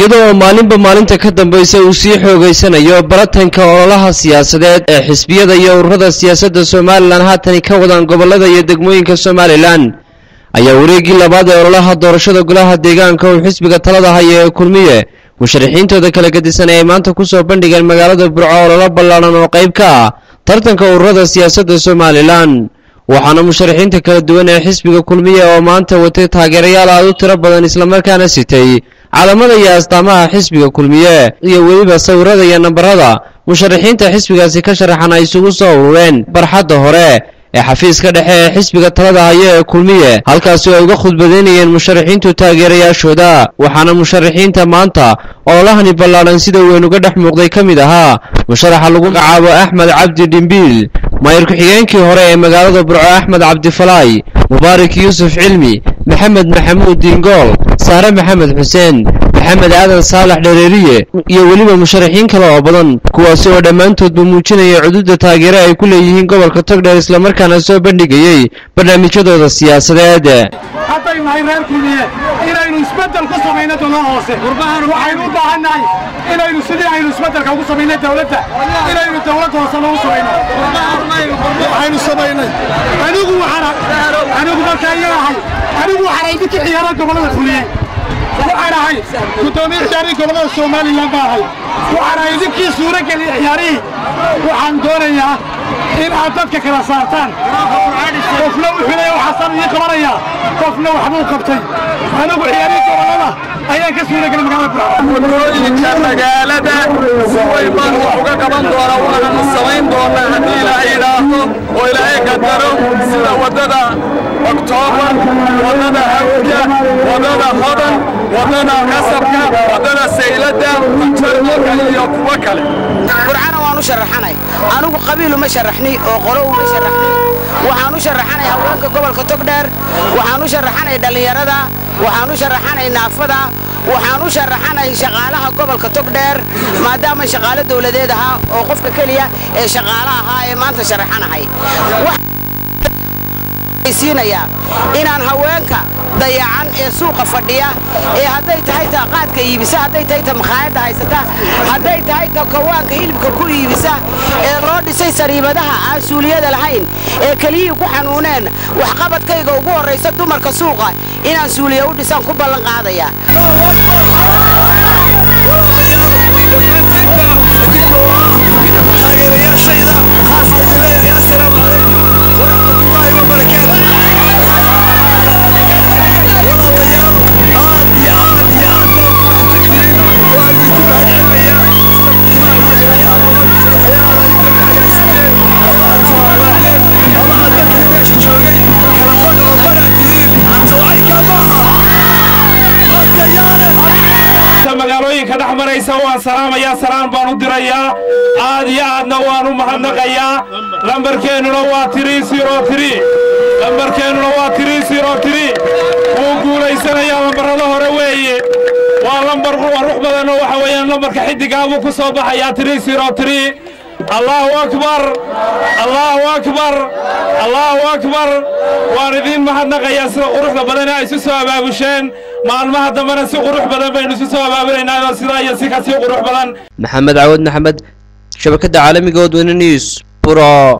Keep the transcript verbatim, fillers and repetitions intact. iyadoo maalinba maalinta ka dambaysa uu sii xoogaysanayo baratanka ololaha siyaasadeed ee xisbiyada iyo ururada siyaasadda Somaliland haatan ka wadaan gobolada iyo degmooyinka Somaliland ayaa wareegii labaad ee ololaha doorashada golaha deegaanka oo xisbiga talada haya ee kulmiye musharaxiintooda kala gadisan ay maanta ku soo bandhigeen magaalada Burco ololaha ballaaran oo qayb ka tartanka ururada siyaasadda Somaliland waxaana musharaxiinta kala duwan ee xisbiga kulmiye oo maanta watay taageerayaal aad u tiro badan isla markaana sitay calaamada iyo astaamaha xisbiga kulmiye iyo weliba sawirada iyo nambarada musharaxiinta xisbigaasi ka sharaxan ay isugu soo urureen barxadda hore ee xafiiska dhexe ee xisbiga talada haya ee kulmiye halkaas oo uga khudbadeeyeen musharaxiintu taageerayaashooda waxaana musharaxiinta maanta ololahani ballaaran sida weyn uga dhex muuqday kamid ahaa musharaxa lagu magacaabo Axmed Cabdi Dhimbiil maayir ku xigeenkii hore ee magaalada Burco Axmed Cabdi Falay Mubaarak Yuusuf Cilmi Maxamed Maxamuud Dingool سارة محمد حسين محمد آدم صالح دريرية يوليبا مشارحين كلا عبضان كواسي ودمانتو دموچين يعدود تاقيراء كل يهين قبل كتاق دار اسلامر كان اسوى بندقية برنامج دور السياسة دادة حتى المحيران كده إلا إنو اسمت القصة بينات الله عاصي ورباها نوحي نوضع عناي إلا إنو سديع إنو اسمت القصة بينات دولتها إلا إنو الدولة وصل وصل بينات ورباها نوحي نوصل بينات هنوغو حرق هنوغو مركايا حي هنوغو حرق حيارة قبلنا خلية وأنا هاي كتومي شاري كلها الصومالي لما هاي وأنا يدك صورة كالحياري وعن دوريا إن أعطتك كراساتان وفلو حلي وحصل يقرأيا وفلو حمو كبتين أنا أقول حياري كلها أيا كسورة كالمقابل ودنا كسبنا ودنا سيلتنا وترلوك اليوم وكله. برعنا وانشرحنا، أنا وقبيل ومشرحني وقلوا ومشرحني، وانشرحنا هؤلاء قبل كتقدر، وانشرحنا دليردا، وانشرحنا نافدا، وانشرحنا شغالها قبل كتقدر، ما دام شغالة دولتها وقفك كلية شغالها هاي ما تشرحنا هاي. سينايا إن هواك ضيعان سوق فدية هديت هيدا قادك يبسا هديت هيدا مخايد هيستا هديت هيدا كوانك هيلبك كل يبسا الرد سيسري بدها سوليا العين كليه وحنونان وحقبت كيغا وقول رئيس الدمر كسوقة إن سوليا ودسان كبالا قاضية سوى سلام يا سلام بانو دريا آديا نوانو مهندقيا لمبركين رواتري سيروتري لمبركين رواتري سيروتري وقولا يسنا يا لمبرنا هروي ولمبر روح بدنا وحويا لمبر كحد جابو كصوب حياتري سيروتري الله أكبر الله أكبر الله أكبر واردين مهندقيا سر روح بدنا يسوع بابوشين محمد عواد محمد شبكة عالمي جود ونيوز برا.